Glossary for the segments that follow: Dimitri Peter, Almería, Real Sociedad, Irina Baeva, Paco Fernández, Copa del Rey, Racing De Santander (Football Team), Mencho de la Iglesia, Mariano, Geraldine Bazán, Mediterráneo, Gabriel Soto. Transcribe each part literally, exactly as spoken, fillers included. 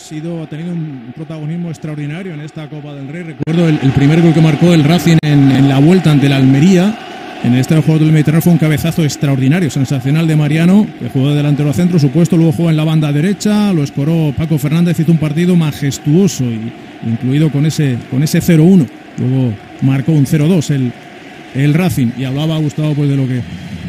sido, ha tenido un protagonismo extraordinario en esta Copa del Rey. Recuerdo el, el primer gol que marcó el Racing en, en la vuelta ante la Almería. En este juego del Mediterráneo fue un cabezazo extraordinario, sensacional de Mariano, que jugó de delantero a centro, supuesto, luego jugó en la banda derecha, lo escoró Paco Fernández, hizo un partido majestuoso, y, incluido con ese, con ese cero uno. Luego marcó un cero dos el, el Racing. Y hablaba Gustavo pues de lo que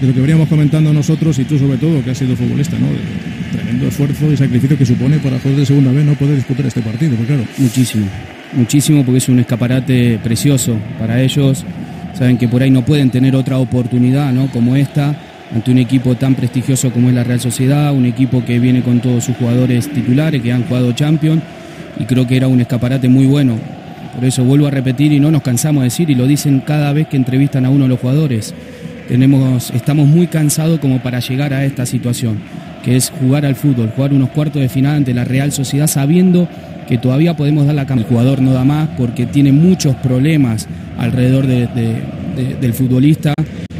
de lo que veníamos comentando nosotros, y tú sobre todo, que has sido futbolista, ¿no? De tremendo esfuerzo y sacrificio que supone para jugar de segunda vez no poder disputar este partido, pues claro. Muchísimo, muchísimo, porque es un escaparate precioso para ellos. Saben que por ahí no pueden tener otra oportunidad, ¿no?, como esta, ante un equipo tan prestigioso como es la Real Sociedad, un equipo que viene con todos sus jugadores titulares que han jugado Champions, y creo que era un escaparate muy bueno. Por eso vuelvo a repetir, y no nos cansamos de decir, y lo dicen cada vez que entrevistan a uno de los jugadores, tenemos, estamos muy cansados como para llegar a esta situación, que es jugar al fútbol, jugar unos cuartos de final ante la Real Sociedad, sabiendo que todavía podemos dar la cama. El jugador no da más porque tiene muchos problemas alrededor de, de, de, del futbolista,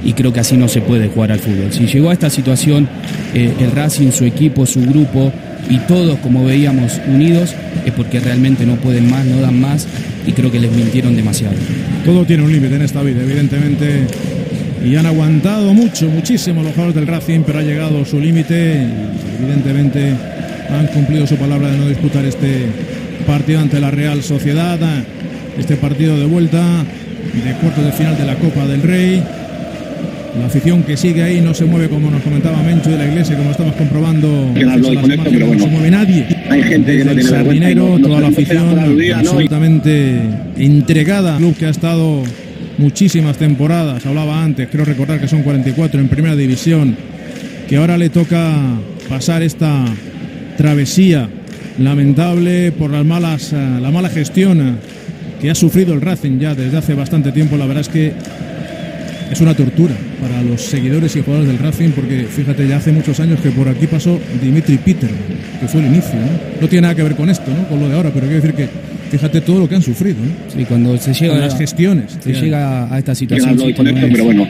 y creo que así no se puede jugar al fútbol. Si llegó a esta situación eh, el Racing, su equipo, su grupo y todos, como veíamos, unidos, es porque realmente no pueden más, no dan más, y creo que les mintieron demasiado. Todo tiene un límite en esta vida, evidentemente, y han aguantado mucho, muchísimo los jugadores del Racing, pero ha llegado su límite, evidentemente han cumplido su palabra de no disputar este partido ante la Real Sociedad, este partido de vuelta de cuartos de final de la Copa del Rey. La afición que sigue ahí no se mueve, como nos comentaba Mencho de la Iglesia, como estamos comprobando. Que no hablo con esto, pero bueno, no se mueve nadie. Hay gente que no tiene la vuelta, no, no, toda la afición la día, absolutamente ¿no? entregada. Club que ha estado muchísimas temporadas, hablaba antes, creo recordar que son cuarenta y cuatro en primera división, que ahora le toca pasar esta travesía lamentable por las malas, la mala gestión que ha sufrido el Racing ya desde hace bastante tiempo. La verdad es que es una tortura para los seguidores y jugadores del Racing, porque fíjate, ya hace muchos años que por aquí pasó Dimitri Peter, que fue el inicio, ¿no? No tiene nada que ver con esto, ¿no?, con lo de ahora, pero quiero decir que fíjate todo lo que han sufrido, ¿no? Sí, cuando se llega, las gestiones se llega a esta situación. Yo hablo con esto, pero bueno.